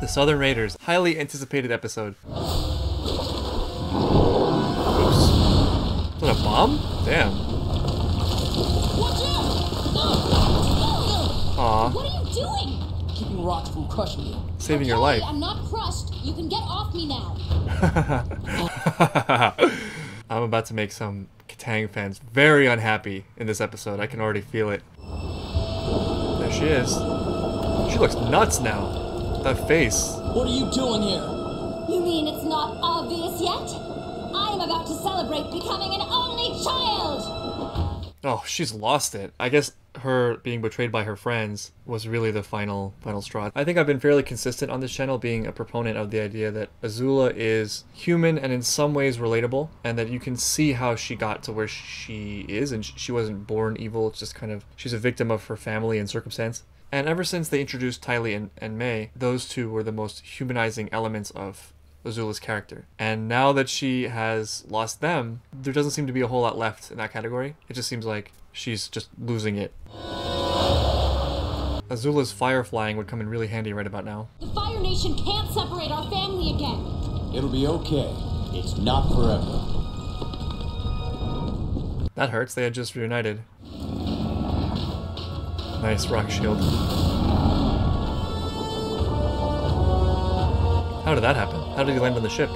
The Southern Raiders, highly anticipated episode. Oops. Is that a bomb? Damn. Watch out! No, no, no. Aww. What are you doing? Keeping rocks from crushing you. Saving your life. I'm not crushed. You can get off me now. I'm about to make some Katang fans very unhappy in this episode. I can already feel it. There she is. She looks nuts now. That face. What are you doing here? You mean it's not obvious yet? I'm about to celebrate becoming an only child! Oh, she's lost it. I guess her being betrayed by her friends was really the final straw. I think I've been fairly consistent on this channel being a proponent of the idea that Azula is human and in some ways relatable, and that you can see how she got to where she is, and she wasn't born evil. It's just kind of, she's a victim of her family and circumstance. And ever since they introduced Ty Lee and Mei, those two were the most humanizing elements of Azula's character. And now that she has lost them, there doesn't seem to be a whole lot left in that category. It just seems like she's just losing it. Azula's fire flying would come in really handy right about now. The Fire Nation can't separate our family again. It'll be okay. It's not forever. That hurts. They had just reunited. Nice rock shield. How did that happen? How did he land on the ship?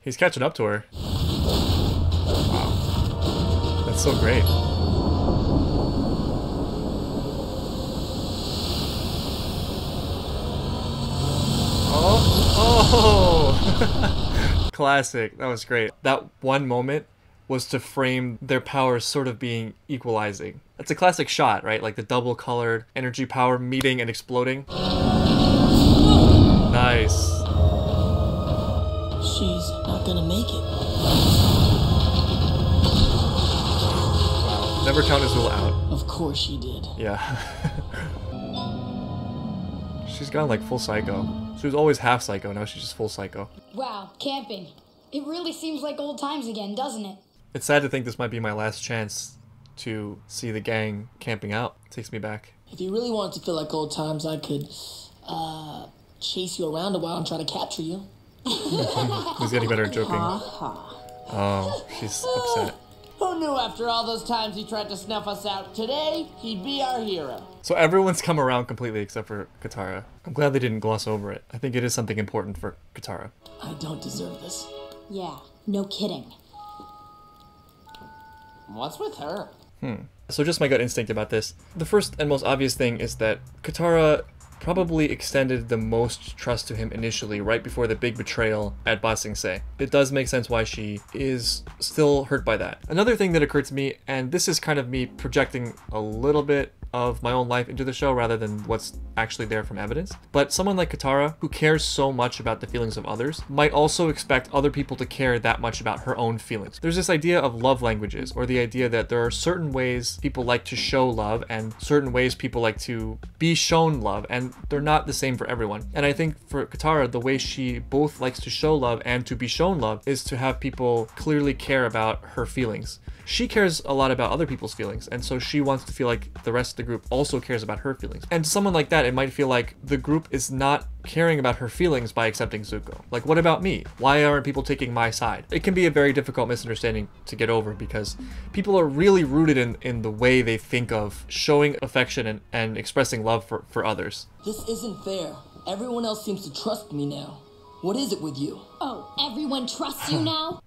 He's catching up to her. Wow. That's so great. Oh! Oh! Classic. That was great. That one moment was to frame their powers sort of being equalizing. That's a classic shot, right? Like the double colored energy power meeting and exploding. Nice. She's not gonna make it. Wow. Never count Azula out. Of course she did. Yeah. She's gone like full psycho. She was always half psycho, now she's just full psycho. Wow, camping. It really seems like old times again, doesn't it? It's sad to think this might be my last chance to see the gang camping out. It takes me back. If you really wanted to feel like old times, I could, chase you around a while and try to capture you. He's getting better at joking. Oh, she's upset. Who knew after all those times he tried to snuff us out? Today, he'd be our hero. So everyone's come around completely except for Katara. I'm glad they didn't gloss over it. I think it is something important for Katara. I don't deserve this. Yeah, no kidding. What's with her? So just my gut instinct about this. The first and most obvious thing is that Katara probably extended the most trust to him initially, right before the big betrayal at Ba Sing Se. It does make sense why she is still hurt by that. Another thing that occurred to me, and this is kind of me projecting a little bit of my own life into the show rather than what's actually there from evidence, but someone like Katara, who cares so much about the feelings of others, might also expect other people to care that much about her own feelings. There's this idea of love languages, or the idea that there are certain ways people like to show love and certain ways people like to be shown love, and they're not the same for everyone. And I think for Katara, the way she both likes to show love and to be shown love is to have people clearly care about her feelings. She cares a lot about other people's feelings, and so she wants to feel like the rest of the group also cares about her feelings. And someone like that, it might feel like the group is not caring about her feelings by accepting Zuko. Like, what about me? Why aren't people taking my side? It can be a very difficult misunderstanding to get over because people are really rooted in the way they think of showing affection and expressing love for others. This isn't fair. Everyone else seems to trust me now. What is it with you? Oh, everyone trusts you now?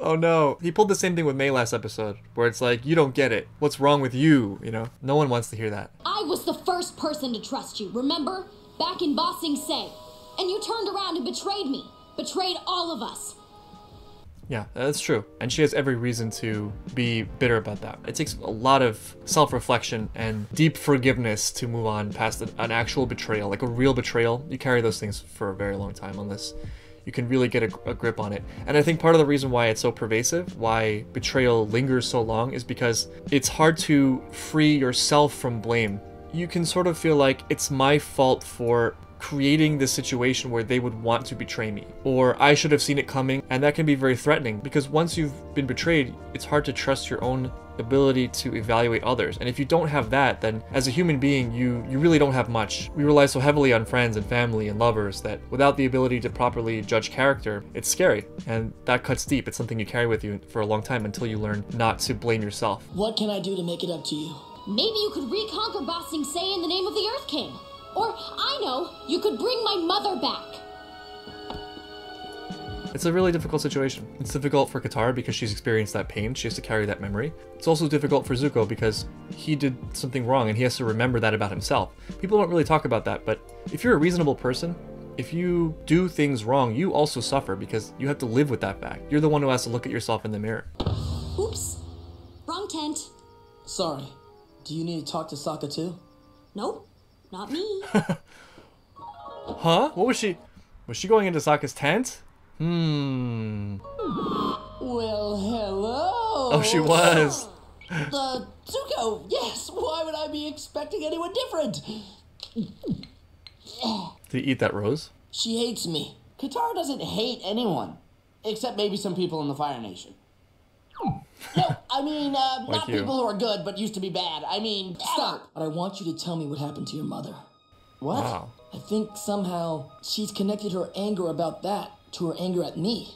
Oh no. He pulled the same thing with Mei last episode, where it's like, you don't get it. What's wrong with you? You know? No one wants to hear that. I was the first person to trust you, remember? Back in Ba Sing Se. And you turned around and betrayed me. Betrayed all of us. Yeah, that's true. And she has every reason to be bitter about that. It takes a lot of self-reflection and deep forgiveness to move on past an actual betrayal, like a real betrayal. You carry those things for a very long time unless you can really get a grip on it. And I think part of the reason why it's so pervasive, why betrayal lingers so long, is because it's hard to free yourself from blame. You can sort of feel like it's my fault for creating this situation where they would want to betray me, or I should have seen it coming, and that can be very threatening because once you've been betrayed, it's hard to trust your own ability to evaluate others. And if you don't have that, then as a human being, you really don't have much. We rely so heavily on friends and family and lovers that without the ability to properly judge character, it's scary, and that cuts deep. It's something you carry with you for a long time until you learn not to blame yourself. What can I do to make it up to you? Maybe you could reconquer Ba Sing Se in the name of the Earth King. Or, I know, you could bring my mother back. It's a really difficult situation. It's difficult for Katara because she's experienced that pain. She has to carry that memory. It's also difficult for Zuko because he did something wrong and he has to remember that about himself. People don't really talk about that, but if you're a reasonable person, if you do things wrong, you also suffer because you have to live with that fact. You're the one who has to look at yourself in the mirror. Oops. Wrong tent. Sorry. Do you need to talk to Sokka too? Nope. Not me. Huh? What was she? Was she going into Sokka's tent? Well, hello. Oh, she was. Zuko, yes. Why would I be expecting anyone different? Did he eat that rose? She hates me. Katara doesn't hate anyone, except maybe some people in the Fire Nation. No, I mean, like not you. People who are good but used to be bad. I mean, stop. But I want you to tell me what happened to your mother. What? Wow. I think somehow she's connected her anger about that to her anger at me.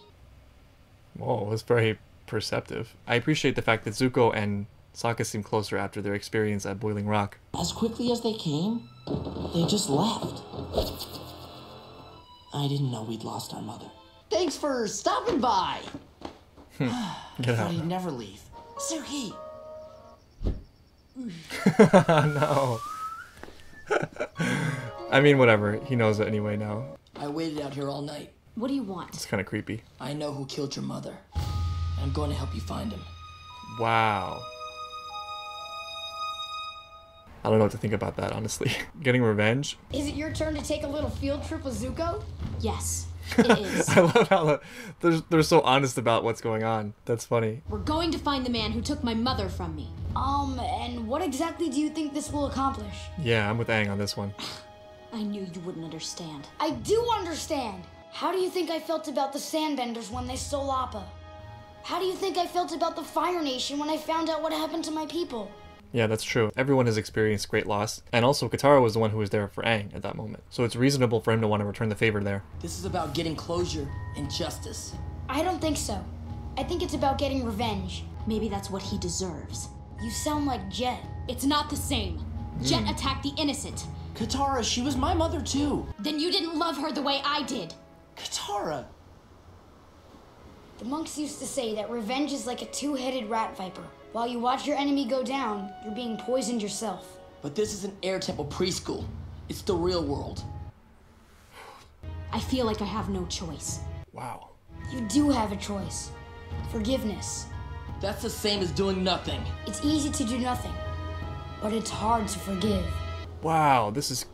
Whoa, that's very perceptive. I appreciate the fact that Zuko and Sokka seem closer after their experience at Boiling Rock. As quickly as they came, they just left. I didn't know we'd lost our mother. Thanks for stopping by. Get out. He'd never leave. Suki. No. I mean, whatever. He knows it anyway now. I waited out here all night. What do you want? It's kind of creepy. I know who killed your mother. I'm going to help you find him. Wow. I don't know what to think about that, honestly. Getting revenge? Is it your turn to take a little field trip with Zuko? Yes. It is. I love how they're so honest about what's going on. That's funny. We're going to find the man who took my mother from me. And what exactly do you think this will accomplish? Yeah, I'm with Aang on this one. I knew you wouldn't understand. I do understand. How do you think I felt about the Sandbenders when they stole Appa? How do you think I felt about the Fire Nation when I found out what happened to my people? Yeah, that's true. Everyone has experienced great loss, and also Katara was the one who was there for Aang at that moment. So it's reasonable for him to want to return the favor there. This is about getting closure and justice. I don't think so. I think it's about getting revenge. Maybe that's what he deserves. You sound like Jet. It's not the same. Jet attacked the innocent. Katara, she was my mother too. Then you didn't love her the way I did. Katara. The monks used to say that revenge is like a two-headed rat viper. While you watch your enemy go down, you're being poisoned yourself. But this is an Air Temple preschool. It's the real world. I feel like I have no choice. Wow. You do have a choice. Forgiveness. That's the same as doing nothing. It's easy to do nothing, but it's hard to forgive. Wow, this is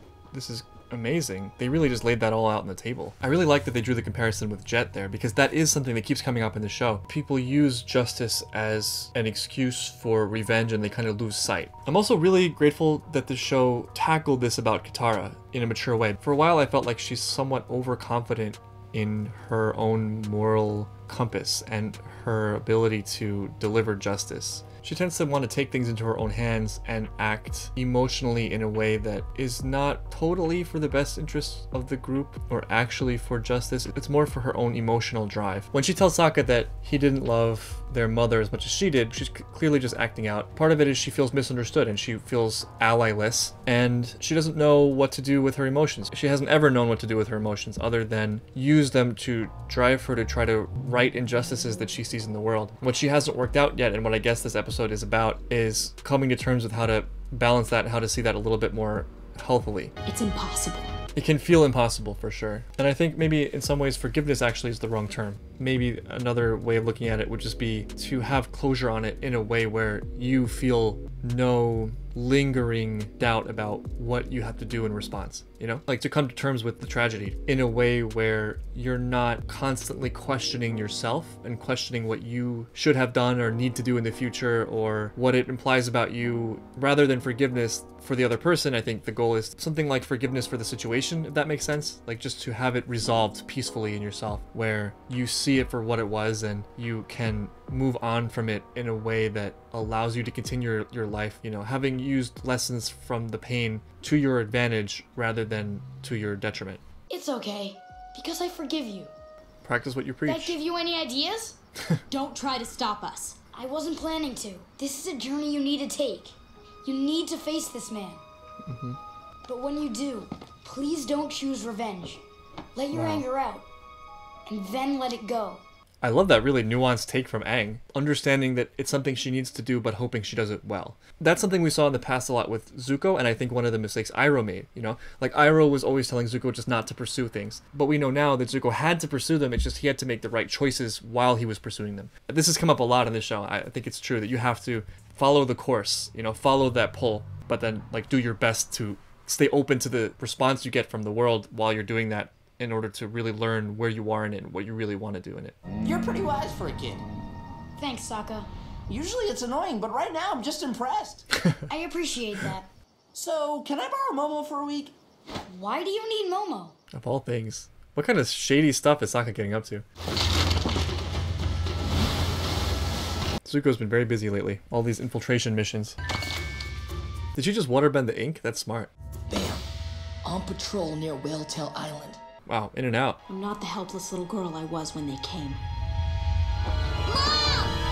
amazing. They really just laid that all out on the table. I really like that they drew the comparison with Jet there, because that is something that keeps coming up in the show. People use justice as an excuse for revenge and they kind of lose sight. I'm also really grateful that the show tackled this about Katara in a mature way. For a while I felt like she's somewhat overconfident in her own moral compass and her ability to deliver justice. She tends to want to take things into her own hands and act emotionally in a way that is not totally for the best interests of the group or actually for justice. It's more for her own emotional drive. When she tells Sokka that he didn't love their mother as much as she did, she's clearly just acting out. Part of it is she feels misunderstood and she feels allyless, and she doesn't know what to do with her emotions. She hasn't ever known what to do with her emotions other than use them to drive her to try to right injustices that she sees in the world. What she hasn't worked out yet, and what I guess this episode is about, is coming to terms with how to balance that and how to see that a little bit more healthily. It's impossible. It can feel impossible for sure. And I think maybe in some ways forgiveness actually is the wrong term. maybe another way of looking at it would just be to have closure on it in a way where you feel no lingering doubt about what you have to do in response, you know, like to come to terms with the tragedy in a way where you're not constantly questioning yourself and questioning what you should have done or need to do in the future or what it implies about you. Rather than forgiveness for the other person, I think the goal is something like forgiveness for the situation, if that makes sense, like just to have it resolved peacefully in yourself where you see it for what it was and you can move on from it in a way that allows you to continue your life, you know, having used lessons from the pain to your advantage rather than to your detriment. It's okay, because I forgive you. Practice what you preach. That give you any ideas? Don't try to stop us. I wasn't planning to. This is a journey you need to take. You need to face this man. Mm-hmm. But when you do, please don't choose revenge. Let your anger out, and then let it go. I love that really nuanced take from Aang, understanding that it's something she needs to do, but hoping she does it well. That's something we saw in the past a lot with Zuko, and I think one of the mistakes Iroh made, you know? Like, Iroh was always telling Zuko just not to pursue things, but we know now that Zuko had to pursue them, it's just he had to make the right choices while he was pursuing them. This has come up a lot in this show. I think it's true that you have to follow the course, you know, follow that pull, but then, like, do your best to stay open to the response you get from the world while you're doing that, in order to really learn where you are in it and what you really want to do in it. You're pretty wise for a kid. Thanks, Sokka. Usually it's annoying, but right now I'm just impressed. I appreciate that. So, can I borrow Momo for a week? Why do you need Momo? Of all things. What kind of shady stuff is Sokka getting up to? Zuko's been very busy lately. All these infiltration missions. Did you just waterbend the ink? That's smart. Bam. On patrol near Whaletail Island. Wow, in and out. I'm not the helpless little girl I was when they came. Mom!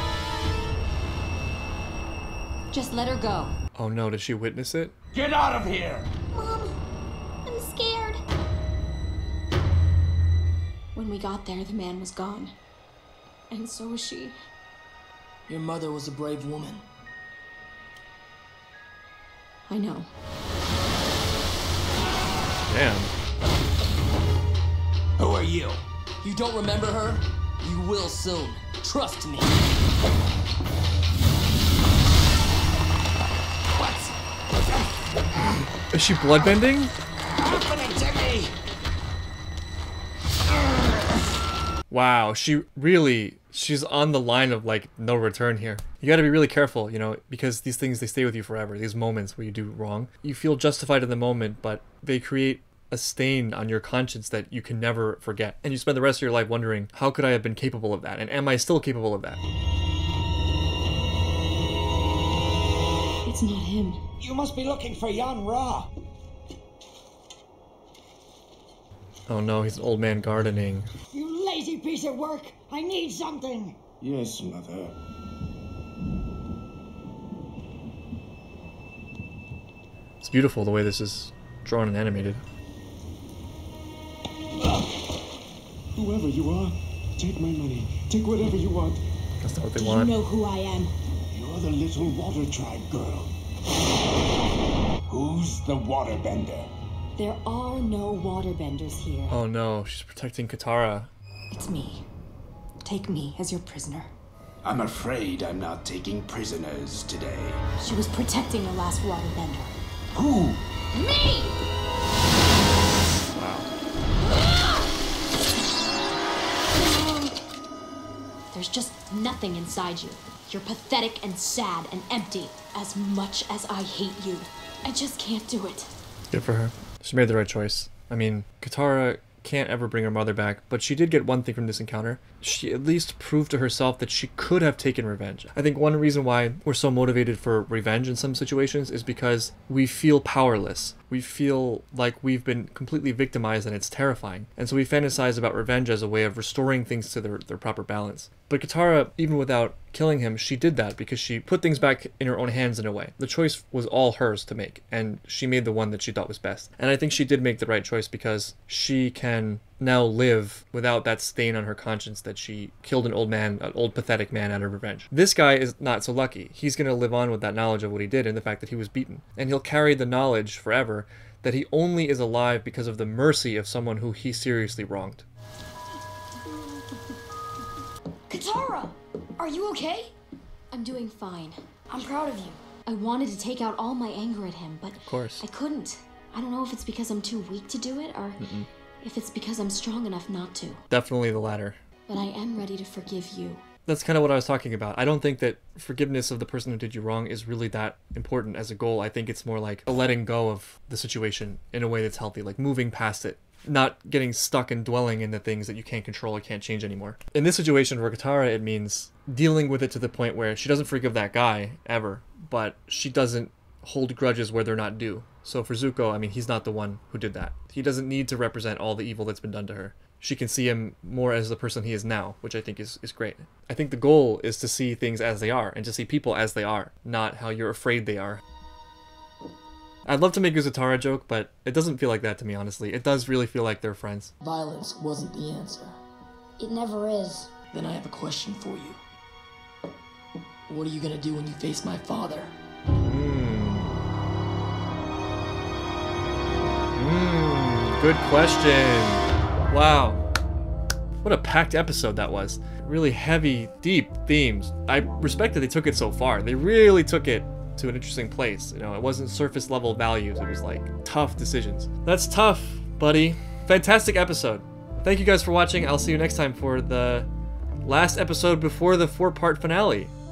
Just let her go. Oh no, did she witness it? Get out of here! Mom, I'm scared. When we got there, the man was gone. And so was she. Your mother was a brave woman. I know. Damn. Who are you? You don't remember her? You will soon. Trust me. What? Is she bloodbending? Open it to me. Wow, she really... She's on the line of, like, no return here. You gotta be really careful, you know, because these things, they stay with you forever. These moments where you do wrong. You feel justified in the moment, but they create a stain on your conscience that you can never forget. And you spend the rest of your life wondering, how could I have been capable of that? And am I still capable of that? It's not him. You must be looking for Yan Ra. Oh no, he's an old man gardening. You lazy piece of work! I need something! Yes, mother. It's beautiful the way this is drawn and animated. Whoever you are, take my money. Take whatever you want. That's not what they want. Do you know who I am? You're the little water tribe girl. Who's the waterbender? There are no waterbenders here. Oh no, she's protecting Katara. It's me. Take me as your prisoner. I'm afraid I'm not taking prisoners today. She was protecting the last waterbender. Who? Me! Wow. There's just nothing inside you. You're pathetic and sad and empty. As much as I hate you, I just can't do it. Good for her. She made the right choice. I mean, Katara can't ever bring her mother back, but she did get one thing from this encounter. She at least proved to herself that she could have taken revenge. I think one reason why we're so motivated for revenge in some situations is because we feel powerless. We feel like we've been completely victimized and it's terrifying. And so we fantasize about revenge as a way of restoring things to their proper balance. But Katara, even without killing him, she did that because she put things back in her own hands in a way. The choice was all hers to make, and she made the one that she thought was best. And I think she did make the right choice because she can now live without that stain on her conscience that she killed an old man, an old pathetic man out of revenge. This guy is not so lucky. He's going to live on with that knowledge of what he did and the fact that he was beaten. And he'll carry the knowledge forever that he only is alive because of the mercy of someone who he seriously wronged. Katara! Are you okay? I'm doing fine. I'm proud of you. I wanted to take out all my anger at him, but of course. I couldn't. I don't know if it's because I'm too weak to do it or if it's because I'm strong enough not to. Definitely the latter. But I am ready to forgive you. That's kind of what I was talking about. I don't think that forgiveness of the person who did you wrong is really that important as a goal. I think it's more like a letting go of the situation in a way that's healthy, like moving past it, not getting stuck and dwelling in the things that you can't control or can't change anymore. In this situation for Katara, it means dealing with it to the point where she doesn't forgive that guy ever, but she doesn't hold grudges where they're not due. So for Zuko, I mean, he's not the one who did that. He doesn't need to represent all the evil that's been done to her. She can see him more as the person he is now, which I think is great. I think the goal is to see things as they are and to see people as they are, not how you're afraid they are. I'd love to make a Zatara joke, but it doesn't feel like that to me, honestly. It does really feel like they're friends. Violence wasn't the answer. It never is. Then I have a question for you. What are you gonna do when you face my father? Good question. Wow. What a packed episode that was. Really heavy, deep themes. I respect that they took it so far. They really took it to an interesting place. You know, it wasn't surface level values. It was like tough decisions. That's tough, buddy. Fantastic episode. Thank you guys for watching. I'll see you next time for the last episode before the four-part finale.